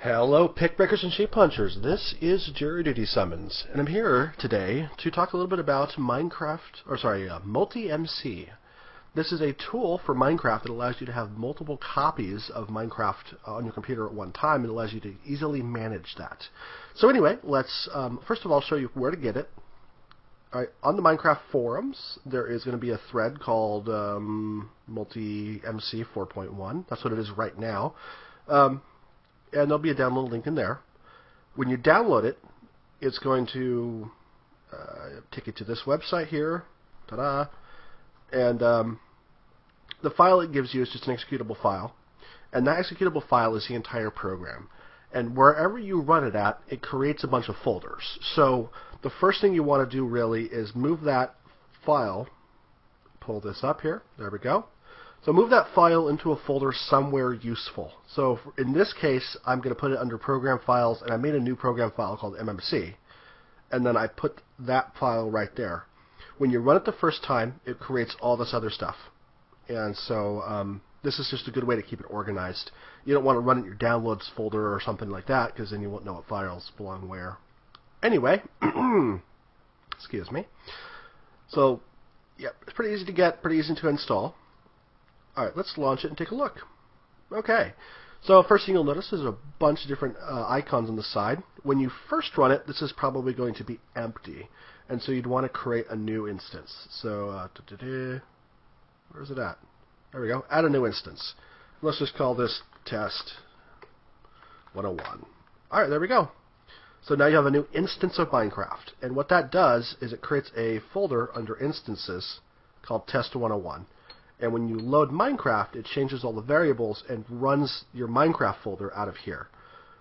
Hello, pickbreakers and shape punchers. This is JuryDutySummons, and I'm here today to talk a little bit about MultiMC. This is a tool for Minecraft that allows you to have multiple copies of Minecraft on your computer at one time. It allows you to easily manage that. So anyway, let's first of all show you where to get it. All right, on the Minecraft forums, there is going to be a thread called MultiMC4.1. That's what it is right now. And there'll be a download link in there. When you download it, it's going to take you to this website here. Ta-da! And the file it gives you is just an executable file. And that executable file is the entire program. And wherever you run it at, it creates a bunch of folders. So the first thing you want to do really is move that file. Pull this up here. There we go. So move that file into a folder somewhere useful. So in this case, I'm going to put it under Program Files, and I made a new program file called MMC, and then I put that file right there. When you run it the first time, it creates all this other stuff. And so this is just a good way to keep it organized. You don't want to run it in your Downloads folder or something like that, because then you won't know what files belong where. Anyway, excuse me. So yeah, it's pretty easy to get, pretty easy to install. Alright, let's launch it and take a look. Okay, so first thing you'll notice is a bunch of different icons on the side. When you first run it, this is probably going to be empty, and so you'd want to create a new instance. So, where's it at? There we go, add a new instance. Let's just call this test 101. Alright, there we go. So now you have a new instance of Minecraft, and what that does is it creates a folder under instances called test 101. And when you load Minecraft, it changes all the variables and runs your Minecraft folder out of here.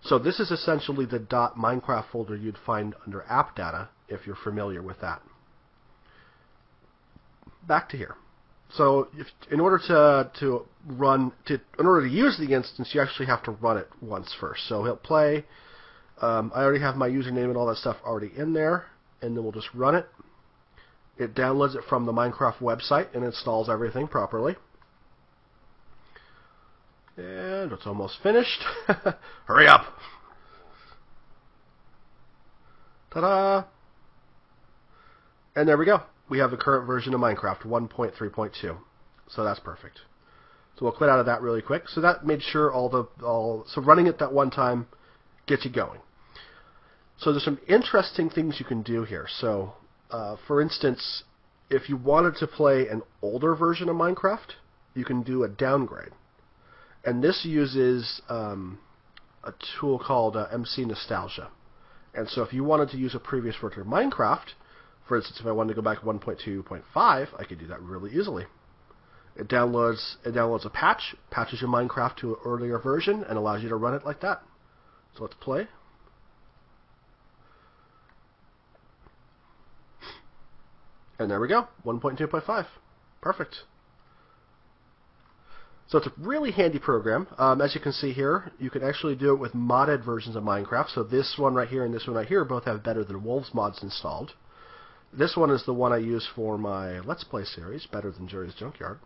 So this is essentially the .minecraft folder you'd find under app data, if you're familiar with that. Back to here. So if, in order to use the instance, you actually have to run it once first. So he'll play. I already have my username and all that stuff already in there, and then we'll just run it. It downloads it from the Minecraft website and installs everything properly. And it's almost finished. Hurry up! Ta-da! And there we go. We have the current version of Minecraft, 1.3.2. So that's perfect. So we'll quit out of that really quick. So that made sure so running it that one time gets you going. So there's some interesting things you can do here. So for instance, if you wanted to play an older version of Minecraft, you can do a downgrade. And this uses a tool called MC Nostalgia. And so if you wanted to use a previous version of Minecraft, for instance, if I wanted to go back to 1.2.5, I could do that really easily. It downloads a patch, patches your Minecraft to an earlier version, and allows you to run it like that. So let's play. And there we go, 1.2.5. Perfect. So it's a really handy program. As you can see here, you can actually do it with modded versions of Minecraft. So this one right here and this one right here both have Better Than Wolves mods installed. This one is the one I use for my Let's Play series, Better Than Jerry's Junkyard.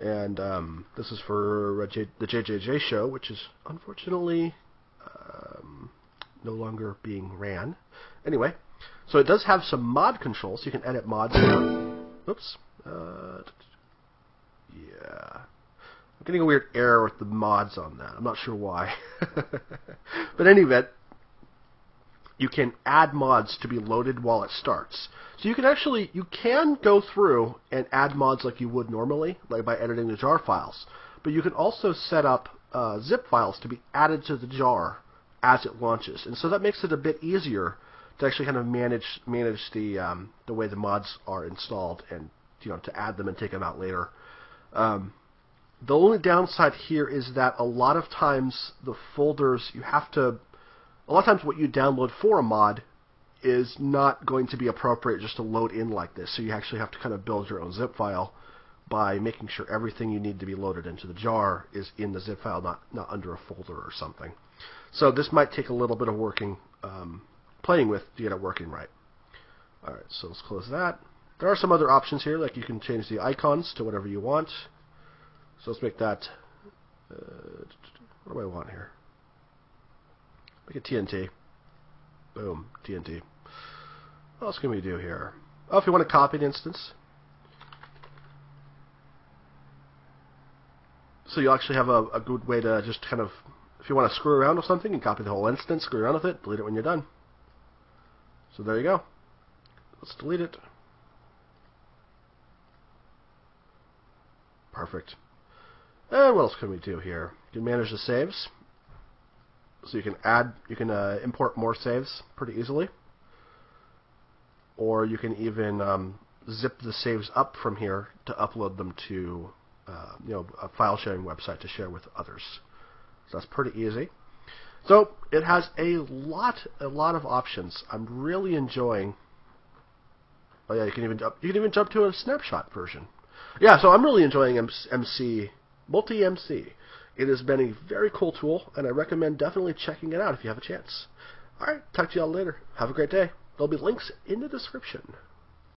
And this is for the JJJ show, which is unfortunately no longer being ran. Anyway. So it does have some mod controls. You can edit mods. Oops. Yeah. I'm getting a weird error with the mods on that. I'm not sure why. But in any event, you can add mods to be loaded while it starts. So you can actually, you can go through and add mods like you would normally, like by editing the jar files. But you can also set up zip files to be added to the jar as it launches. And so that makes it a bit easier to actually kind of manage the way the mods are installed, and to add them and take them out later. The only downside here is that a lot of times the folders you have to, a lot of times what you download for a mod is not going to be appropriate just to load in like this. So you actually have to kind of build your own zip file by making sure everything you need to be loaded into the jar is in the zip file, not under a folder or something. So this might take a little bit of working. Playing with to get it working right. Alright, so let's close that. There are some other options here, like you can change the icons to whatever you want. So let's make that... what do I want here? Make it TNT. Boom. TNT. What else can we do here? Oh, if you want to copy an instance. So you actually have a good way to just kind of, if you want to screw around with something, you can copy the whole instance, screw around with it, delete it when you're done. So there you go. Let's delete it. Perfect. And what else can we do here? You can manage the saves. So you can add, you can import more saves pretty easily. Or you can even zip the saves up from here to upload them to you know, a file sharing website to share with others. So that's pretty easy. So it has a lot of options. I'm really enjoying. Oh yeah, you can even jump to a snapshot version. Yeah, so I'm really enjoying MultiMC. It has been a very cool tool, and I recommend definitely checking it out if you have a chance. All right, talk to y'all later. Have a great day. There'll be links in the description.